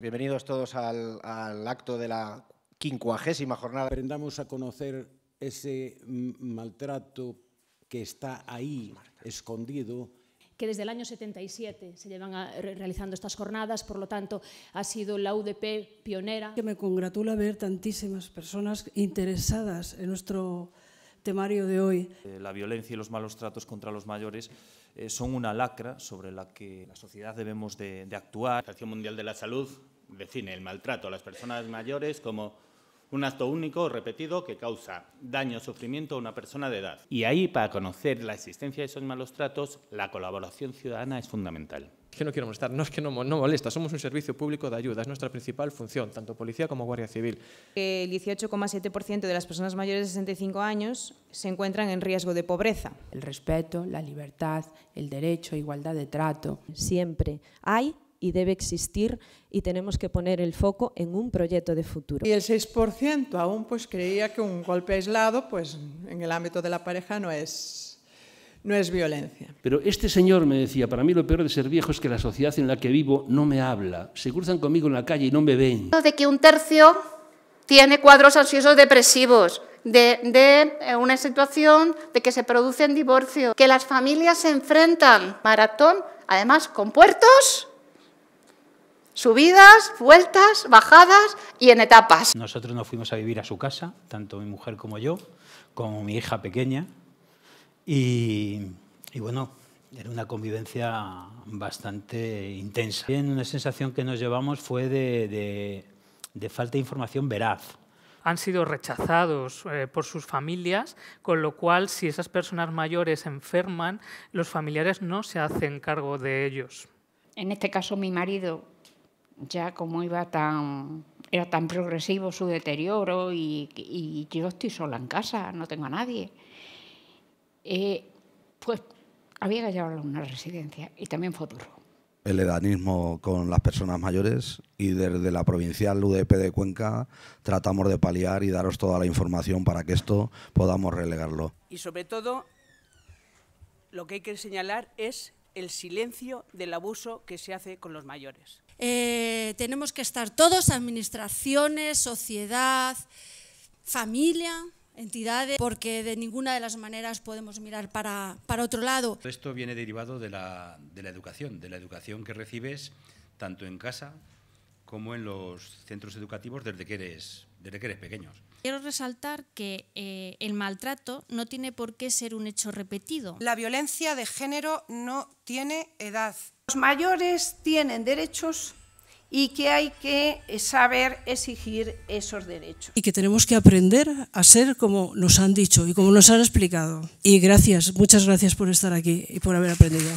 Bienvenidos todos al acto de la 50ª jornada. Aprendamos a conocer ese maltrato que está ahí, escondido. Que desde el año 77 se llevan realizando estas jornadas, por lo tanto, ha sido la UDP pionera. Que me congratula ver tantísimas personas interesadas en nuestro temario de hoy. La violencia y los malos tratos contra los mayores son una lacra sobre la que la sociedad debemos de actuar. La Organización Mundial de la Salud define el maltrato a las personas mayores como un acto único o repetido que causa daño o sufrimiento a una persona de edad. Y ahí, para conocer la existencia de esos malos tratos, la colaboración ciudadana es fundamental. Es que no quiero molestar, no es que no molesta, somos un servicio público de ayuda, es nuestra principal función, tanto policía como guardia civil. El 18,7% de las personas mayores de 65 años se encuentran en riesgo de pobreza. El respeto, la libertad, el derecho, igualdad de trato. Siempre hay y debe existir y tenemos que poner el foco en un proyecto de futuro. Y el 6% aún pues creía que un golpe aislado pues en el ámbito de la pareja no es violencia. Pero este señor me decía, para mí lo peor de ser viejo es que la sociedad en la que vivo no me habla, se cruzan conmigo en la calle y no me ven. De que un tercio tiene cuadros ansiosos depresivos, de una situación de que se producen divorcios, que las familias se enfrentan maratón, además con puertos, subidas, vueltas, bajadas y en etapas. Nosotros nos fuimos a vivir a su casa, tanto mi mujer como yo, como mi hija pequeña. Y bueno, era una convivencia bastante intensa. Una sensación que nos llevamos fue de falta de información veraz. Han sido rechazados por sus familias, con lo cual, si esas personas mayores enferman, los familiares no se hacen cargo de ellos. En este caso, mi marido, ya como era tan progresivo su deterioro y yo estoy sola en casa, no tengo a nadie. Pues había que llevarlo a una residencia y también fue duro. El edanismo con las personas mayores y desde la provincial UDP de Cuenca tratamos de paliar y daros toda la información para que esto podamos relegarlo. Y sobre todo lo que hay que señalar es el silencio del abuso que se hace con los mayores. Tenemos que estar todos, administraciones, sociedad, familia, entidades, porque de ninguna de las maneras podemos mirar para otro lado. Esto viene derivado de la educación que recibes tanto en casa como en los centros educativos desde que eres pequeño. Quiero resaltar que el maltrato no tiene por qué ser un hecho repetido. La violencia de género no tiene edad. Los mayores tienen derechos y que hay que saber exigir esos derechos. Y que tenemos que aprender a ser como nos han dicho y como nos han explicado. Y gracias, muchas gracias por estar aquí y por haber aprendido.